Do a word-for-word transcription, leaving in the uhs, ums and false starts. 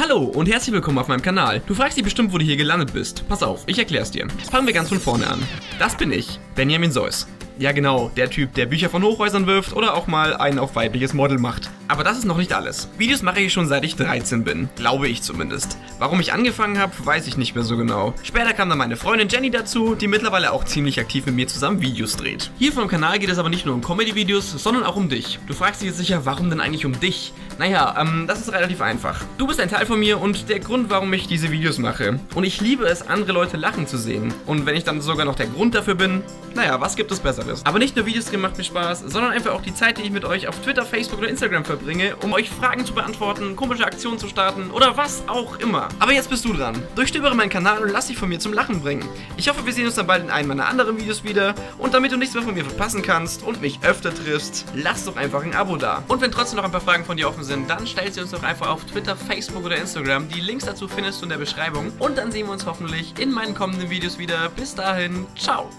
Hallo und herzlich willkommen auf meinem Kanal. Du fragst dich bestimmt, wo du hier gelandet bist. Pass auf, ich erklär's dir. Fangen wir ganz von vorne an. Das bin ich, Benjamin Seuss. Ja genau, der Typ, der Bücher von Hochhäusern wirft oder auch mal einen auf weibliches Model macht. Aber das ist noch nicht alles. Videos mache ich schon seit ich dreizehn bin. Glaube ich zumindest. Warum ich angefangen habe, weiß ich nicht mehr so genau. Später kam dann meine Freundin Jenny dazu, die mittlerweile auch ziemlich aktiv mit mir zusammen Videos dreht. Hier vom Kanal geht es aber nicht nur um Comedy-Videos, sondern auch um dich. Du fragst dich jetzt sicher, warum denn eigentlich um dich? Naja, ähm, das ist relativ einfach. Du bist ein Teil von mir und der Grund, warum ich diese Videos mache. Und ich liebe es, andere Leute lachen zu sehen. Und wenn ich dann sogar noch der Grund dafür bin, naja, was gibt es Besseres? Aber nicht nur Videos drehen macht mir Spaß, sondern einfach auch die Zeit, die ich mit euch auf Twitter, Facebook oder Instagram verbringe, um euch Fragen zu beantworten, komische Aktionen zu starten oder was auch immer. Aber jetzt bist du dran. Durchstöbere meinen Kanal und lass dich von mir zum Lachen bringen. Ich hoffe, wir sehen uns dann bald in einem meiner anderen Videos wieder. Und damit du nichts mehr von mir verpassen kannst und mich öfter triffst, lass doch einfach ein Abo da. Und wenn trotzdem noch ein paar Fragen von dir offen sind, dann stell sie uns doch einfach auf Twitter, Facebook oder Instagram. Die Links dazu findest du in der Beschreibung. Und dann sehen wir uns hoffentlich in meinen kommenden Videos wieder. Bis dahin, ciao!